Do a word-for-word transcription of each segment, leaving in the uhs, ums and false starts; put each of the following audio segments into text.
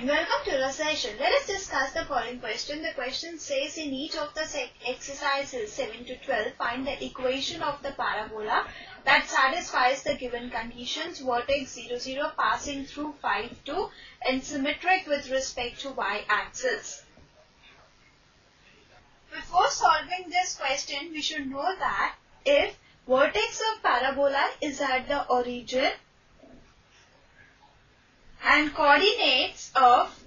friend, welcome to our session. Let us discuss the following question. The question says in each of the exercises seven to twelve, find the equation of the parabola that satisfies the given conditions, vertex zero, zero passing through five, two and symmetric with respect to y-axis. Before solving this question, we should know that if vertex of parabola is at the origin and coordinates of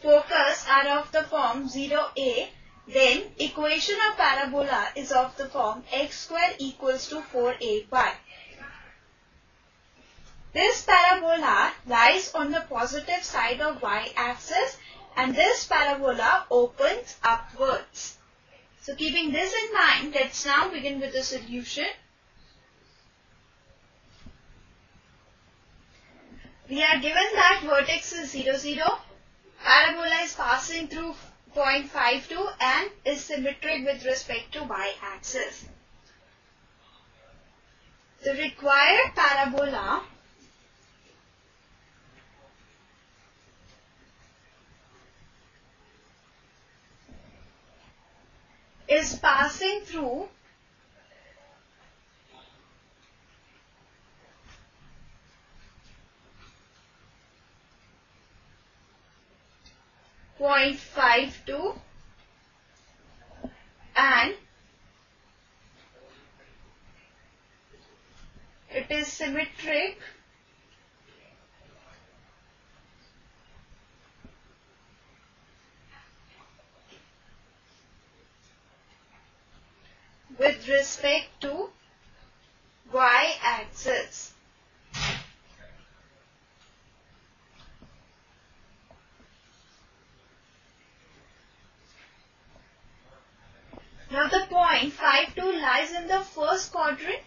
focus are of the form zero, a, then equation of parabola is of the form x square equals to four a pi. This parabola lies on the positive side of y-axis and this parabola opens upwards. So keeping this in mind, let's now begin with the solution. We are given that vertex is zero, zero, parabola is passing through point five two and is symmetric with respect to y-axis. The required parabola is passing through point five two and it is symmetric with respect to y-axis. Now the point five two lies in the first quadrant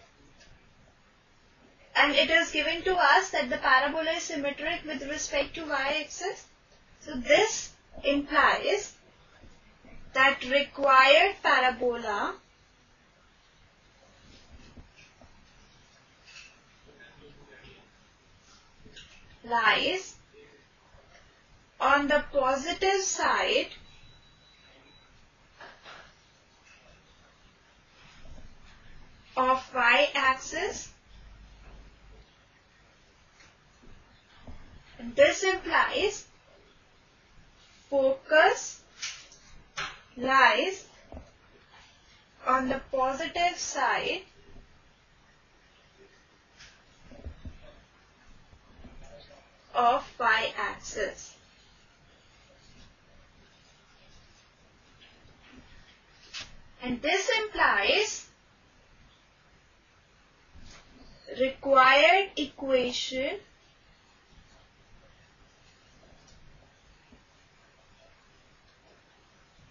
and it is given to us that the parabola is symmetric with respect to y-axis. So this implies that required parabola lies on the positive side of y-axis. This implies focus lies on the positive side of y-axis. And this implies required equation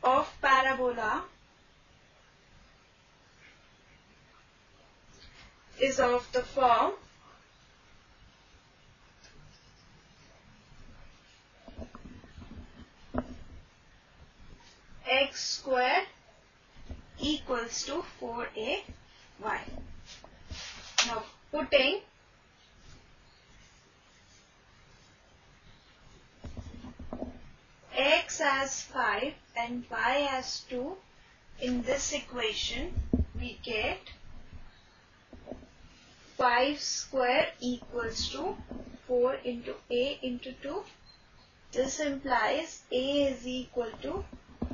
of parabola is of the form x square equals to four a y. Now putting x as five and y as two in this equation, we get five square equals to four into a into two. This implies a is equal to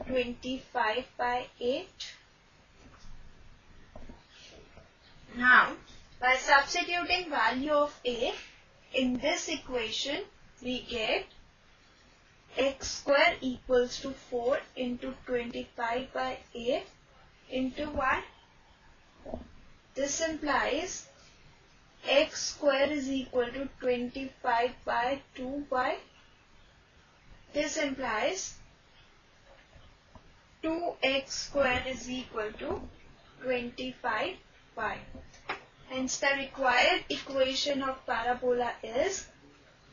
twenty-five by eight. Now, by substituting value of a in this equation, we get x square equals to four into twenty-five by eight into y. This implies x square is equal to twenty-five by two y. This implies two x square is equal to twenty-five y. Hence the required equation of parabola is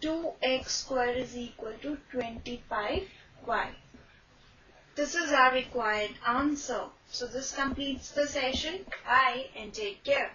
two x square is equal to twenty-five y. This is our required answer. So this completes the session. Bye and take care.